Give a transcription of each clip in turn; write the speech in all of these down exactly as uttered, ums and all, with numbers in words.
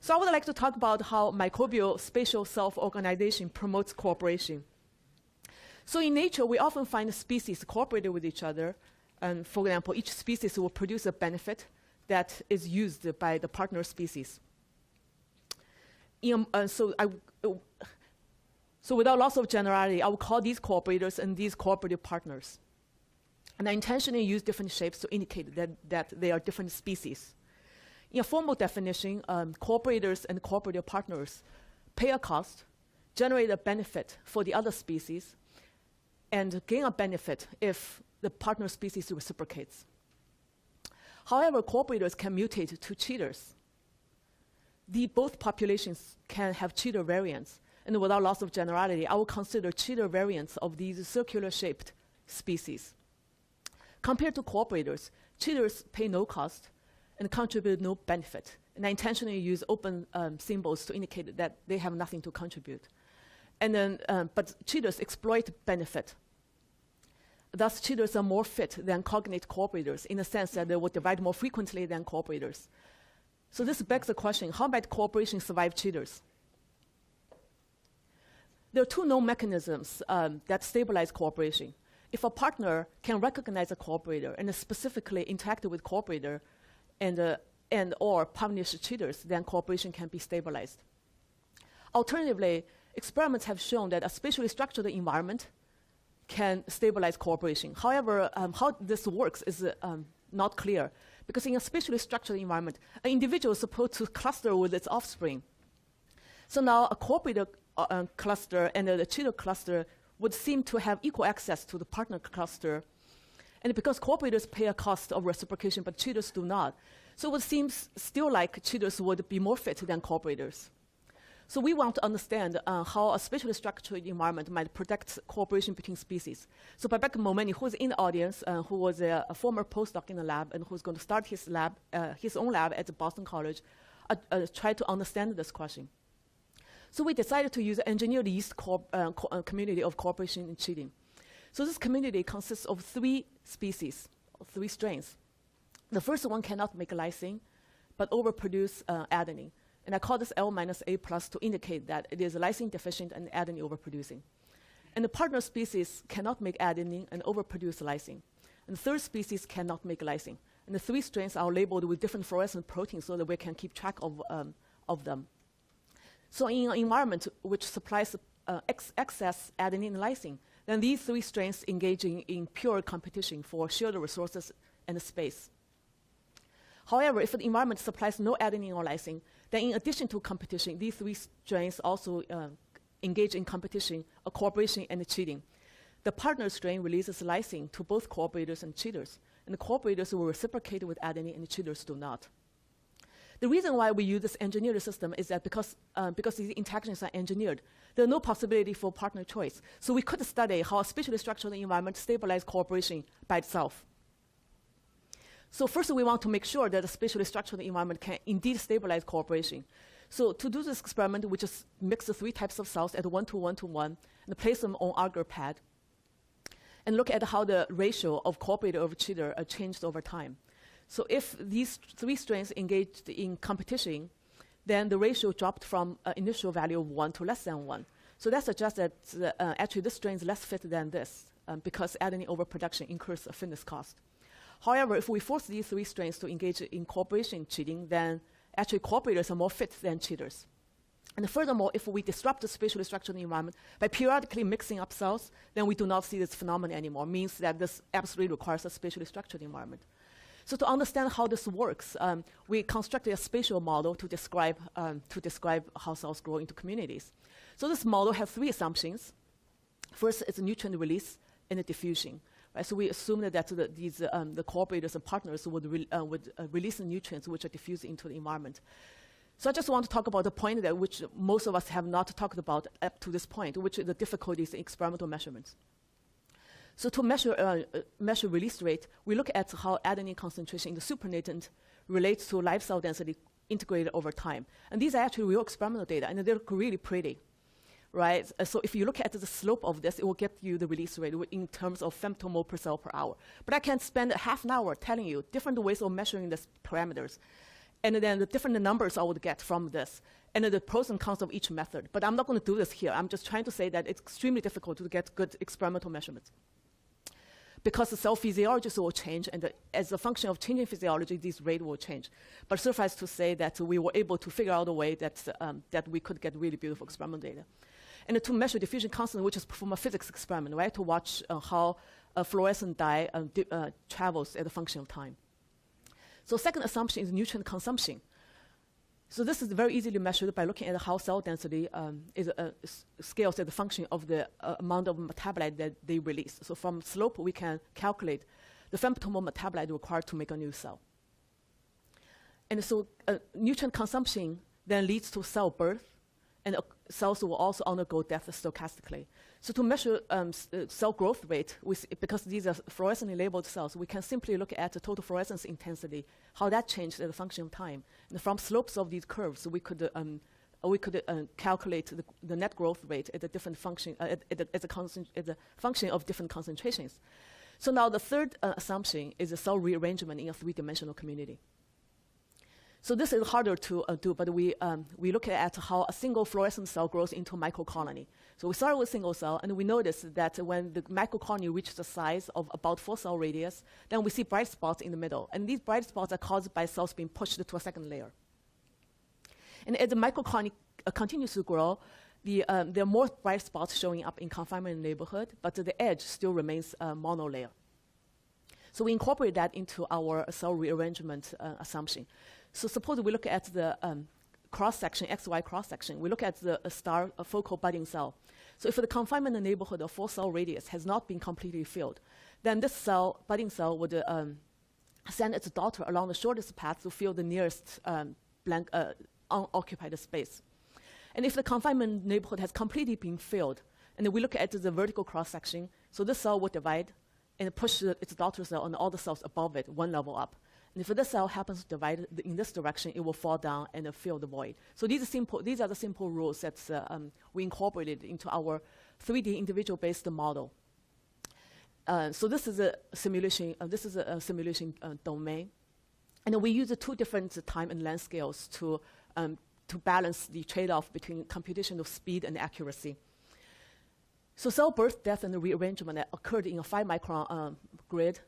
So I would like to talk about how microbial spatial self-organization promotes cooperation. So in nature, we often find species cooperating with each other. And for example, each species will produce a benefit that is used by the partner species. In, uh, so, I, uh, so without lots of generality, I will call these cooperators and these cooperative partners. And I intentionally use different shapes to indicate that, that they are different species. In a formal definition, um, cooperators and cooperative partners pay a cost, generate a benefit for the other species, and gain a benefit if the partner species reciprocates. However, cooperators can mutate to cheaters. The, both populations can have cheater variants, and without loss of generality, I will consider cheater variants of these circular-shaped species. Compared to cooperators, cheaters pay no cost and contribute no benefit. And I intentionally use open um, symbols to indicate that they have nothing to contribute. And then, um, but cheaters exploit benefit. Thus, cheaters are more fit than cognate cooperators in the sense that they will divide more frequently than cooperators. So this begs the question, how might cooperation survive cheaters? There are two known mechanisms um, that stabilize cooperation. If a partner can recognize a cooperator and specifically interact with cooperator and, uh, and or punish cheaters, then cooperation can be stabilized. Alternatively, experiments have shown that a spatially structured environment can stabilize cooperation. However, um, how this works is uh, um, not clear, because in a spatially structured environment, an individual is supposed to cluster with its offspring. So now a cooperator uh, um, cluster and a cheater cluster would seem to have equal access to the partner cluster, and because cooperators pay a cost of reciprocation, but cheaters do not, so it seems still like cheaters would be more fit than cooperators. So we want to understand uh, how a spatially structured environment might protect cooperation between species. So Babak Momeni, who is in the audience, uh, who was a, a former postdoc in the lab and who's going to start his, lab, uh, his own lab at Boston College, uh, uh, tried to understand this question. So we decided to use an engineered yeast corp, uh, co uh, community of cooperation and cheating. So this community consists of three species, three strains. The first one cannot make lysine, but overproduce uh, adenine. And I call this L minus A plus to indicate that it is lysine deficient and adenine overproducing. And the partner species cannot make adenine and overproduce lysine. And the third species cannot make lysine. And the three strains are labeled with different fluorescent proteins so that we can keep track of, um, of them. So in an environment which supplies uh, ex excess adenine and lysine, then these three strains engaging in pure competition for shared resources and space. However, if the environment supplies no adenine or lysine, then in addition to competition, these three strains also uh, engage in competition, uh, cooperation, and cheating. The partner strain releases lysine to both cooperators and cheaters, and the cooperators will reciprocate with adenine, and the cheaters do not. The reason why we use this engineered system is that because, um, because these interactions are engineered, there's no possibility for partner choice. So we could study how a spatially structured environment stabilizes cooperation by itself. So first, we want to make sure that a spatially structured environment can indeed stabilize cooperation. So to do this experiment, we just mix the three types of cells at one to one to one and place them on agar pad and look at how the ratio of cooperator over cheater uh, changed over time. So if these three strains engaged in competition, then the ratio dropped from an uh, initial value of one to less than one. So that suggests that uh, actually this strain is less fit than this um, because adenine overproduction incurs a fitness cost. However, if we force these three strains to engage in cooperation cheating, then actually cooperators are more fit than cheaters. And furthermore, if we disrupt the spatially structured environment by periodically mixing up cells, then we do not see this phenomenon anymore. Means that this absolutely requires a spatially structured environment. So to understand how this works, um, we constructed a spatial model to describe, um, to describe how cells grow into communities. So this model has three assumptions. First, it's nutrient release and diffusion. So we assume that the, these, um, the cooperators and partners would, re uh, would uh, release the nutrients which are diffused into the environment. So I just want to talk about a point that which most of us have not talked about up to this point, which is the difficulties in experimental measurements. So to measure, uh, measure release rate, we look at how adenine concentration in the supernatant relates to live cell density integrated over time. And these are actually real experimental data, and they look really pretty. Right? So if you look at the slope of this, it will get you the release rate in terms of femtomole per cell per hour. But I can spend half an hour telling you different ways of measuring these parameters. and then the different numbers I would get from this, and the pros and cons of each method. But I'm not going to do this here. I'm just trying to say that it's extremely difficult to get good experimental measurements, because the cell physiology will change, and the, as a function of changing physiology, these rates will change. But suffice to say that we were able to figure out a way that, um, that we could get really beautiful experimental data. And to measure diffusion constant, which is from a physics experiment, right, to watch uh, how a fluorescent dye uh, di uh, travels at a function of time. So second assumption is nutrient consumption. So this is very easily measured by looking at how cell density um, is, uh, scales as a function of the uh, amount of metabolite that they release. So from slope, we can calculate the femtomolar metabolite required to make a new cell. And so uh, nutrient consumption then leads to cell birth, and uh, cells will also undergo death stochastically. So to measure um, uh, cell growth rate, with, because these are fluorescently labeled cells, we can simply look at the total fluorescence intensity, how that changes as a function of time. And from slopes of these curves, we could, uh, um, we could uh, calculate the, the net growth rate at a different function, uh, at, at, a, at, a at a function of different concentrations. So now the third uh, assumption is a cell rearrangement in a three-dimensional community. So this is harder to uh, do, but we, um, we look at how a single fluorescent cell grows into a microcolony. So we started with single cell, and we noticed that when the microcolony reaches the size of about four cell radius, then we see bright spots in the middle. And these bright spots are caused by cells being pushed to a second layer. And as the microcolony uh, continues to grow, the, um, there are more bright spots showing up in confinement neighborhood, but the edge still remains a uh, monolayer. So we incorporate that into our cell rearrangement uh, assumption. So suppose we look at the um, cross-section, X Y cross-section. We look at the uh, star uh, focal budding cell. So if the confinement neighborhood of four cell radius has not been completely filled, then this cell, budding cell, would uh, um, send its daughter along the shortest path to fill the nearest um, blank, uh, unoccupied space. And if the confinement neighborhood has completely been filled, and then we look at the vertical cross-section, so this cell would divide and push the, its daughter cell and all the cells above it one level up. And if the cell happens to divide in this direction, it will fall down and uh, fill the void. So these are, simple, these are the simple rules that uh, um, we incorporated into our three D individual-based model. Uh, so this is a simulation. Uh, this is a, a simulation uh, domain, and uh, we use uh, two different uh, time and length scales to um, to balance the trade-off between computational speed and accuracy. So cell birth, death, and rearrangement occurred in a five micron um, grid,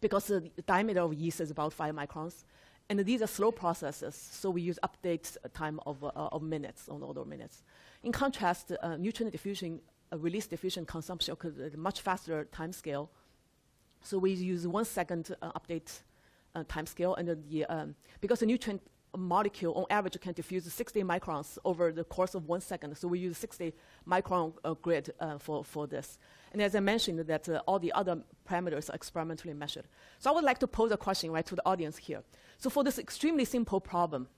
because uh, the diameter of yeast is about five microns. And uh, these are slow processes, so we use update uh, time of, uh, of minutes, on order of minutes. In contrast, uh, nutrient diffusion, uh, release diffusion consumption occurs at a much faster time scale. So we use one second uh, update uh, time scale. And uh, the, um, because the nutrient molecule, on average, can diffuse sixty microns over the course of one second. So we use sixty micron uh, grid uh, for, for this. And as I mentioned, that uh, all the other parameters are experimentally measured. So I would like to pose a question, right, to the audience here. So for this extremely simple problem,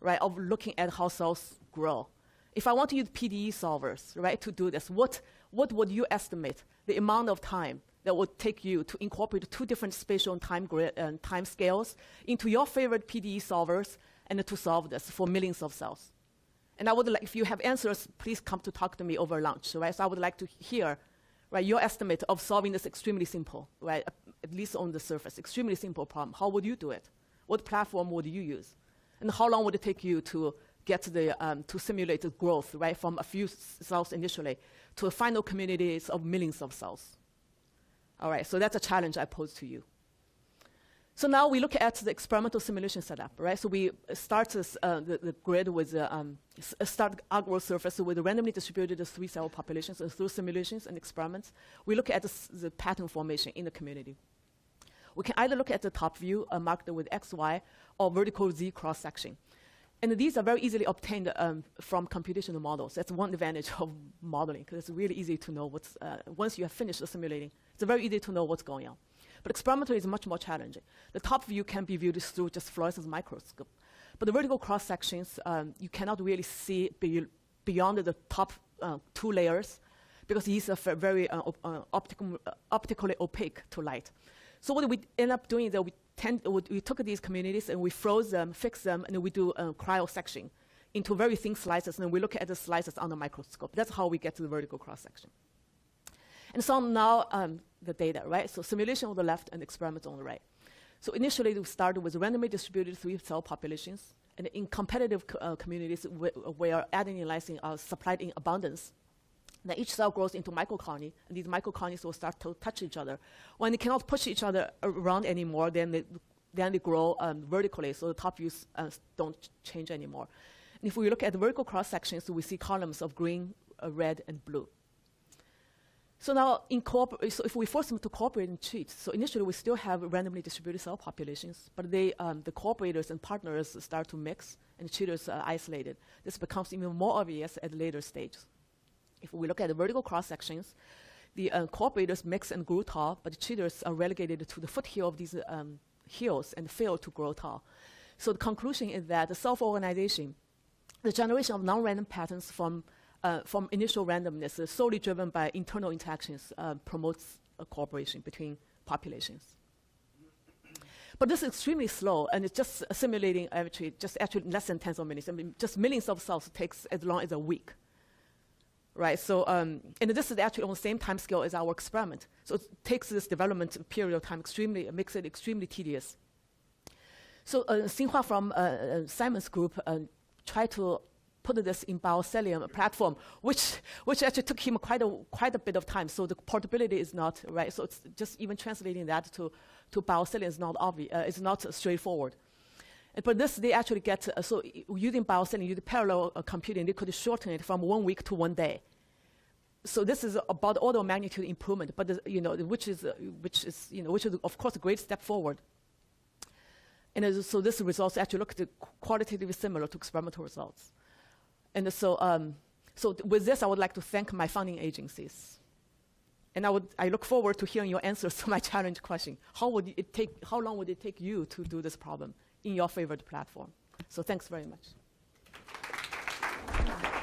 right, of looking at how cells grow, if I want to use P D E solvers, right, to do this, what, what would you estimate the amount of time that would take you to incorporate two different spatial and time, grid, uh, time scales into your favorite P D E solvers and uh, to solve this for millions of cells? And I would like, if you have answers, please come to talk to me over lunch, right? So I would like to hear, right, your estimate of solving this extremely simple, right, uh, at least on the surface, extremely simple problem. How would you do it? What platform would you use? And how long would it take you to get the, um, to simulate the growth, right, from a few cells initially to a final communities of millions of cells? All right, so that's a challenge I pose to you. So now we look at the experimental simulation setup, right? So we start this, uh, the, the grid with uh, um, a start outgrowth surface with randomly distributed three cell populations, and through simulations and experiments, we look at this, the pattern formation in the community. We can either look at the top view uh, marked with X Y or vertical Z cross section. And these are very easily obtained um, from computational models. That's one advantage of modeling, because it's really easy to know what's, uh, once you have finished simulating, it's very easy to know what's going on. But experimental is much more challenging. The top view can be viewed through just fluorescence microscope. But the vertical cross sections, um, you cannot really see be beyond the top uh, two layers, because these are very uh, op uh, optical, uh, optically opaque to light. So what we end up doing is that we, tend, we took these communities and we froze them, fixed them, and we do uh, cryosection into very thin slices, and then we look at the slices under microscope. That's how we get to the vertical cross-section. And so now um, the data, right? So simulation on the left and experiments on the right. So initially, we started with randomly distributed three cell populations, and in competitive co uh, communities, we, we are adenylysine are supplied in abundance. Then each cell grows into microcolony, and these microcolonies will start to touch each other. When they cannot push each other around anymore, then they, then they grow um, vertically, so the top views uh, don't ch change anymore. And if we look at the vertical cross-sections, we see columns of green, uh, red, and blue. So now, so if we force them to cooperate and cheat, so initially we still have randomly distributed cell populations, but they, um, the cooperators and partners start to mix, and cheaters are isolated. This becomes even more obvious at later stages. If we look at the vertical cross-sections, the uh, cooperators mix and grew tall, but the cheaters are relegated to the foothill of these um, hills and fail to grow tall. So the conclusion is that the self-organization, the generation of non-random patterns from Uh, from initial randomness, uh, solely driven by internal interactions, uh, promotes uh, cooperation between populations. But this is extremely slow, and it's just simulating actually just actually less than tens of minutes. I mean, just millions of cells takes as long as a week, right? So, um, and this is actually on the same time scale as our experiment. So it takes this development period of time extremely, uh, makes it extremely tedious. So, uh, Xinhua from uh, uh, Simon's group uh, tried to put this in Biocellium platform, which which actually took him quite a quite a bit of time. So the portability is not right. So it's just even translating that to to Biocellium is not obvious. Uh, it's not uh, straightforward. And, but this they actually get uh, so using Biocellium, using parallel uh, computing, they could shorten it from one week to one day. So this is about order of magnitude improvement, but the, you know which is uh, which is you know which is of course a great step forward. And uh, so this results actually look qualitatively similar to experimental results. And so, um, so with this, I would like to thank my funding agencies. And I, would, I look forward to hearing your answers to my challenge question. How, would it take, how long would it take you to do this problem in your favorite platform? So thanks very much.